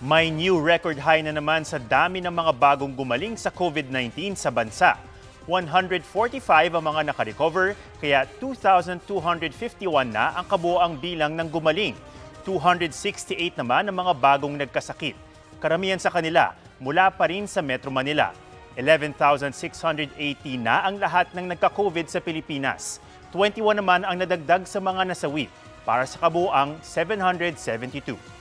May new record high na naman sa dami ng mga bagong gumaling sa COVID-19 sa bansa. 145 ang mga nakarecover, kaya 2,251 na ang kabuoang bilang ng gumaling. 268 naman ang mga bagong nagkasakit. Karamihan sa kanila mula pa rin sa Metro Manila. 11,680 na ang lahat ng nagka-COVID sa Pilipinas. 21 naman ang nadagdag sa mga nasawi para sa kabuoang 772.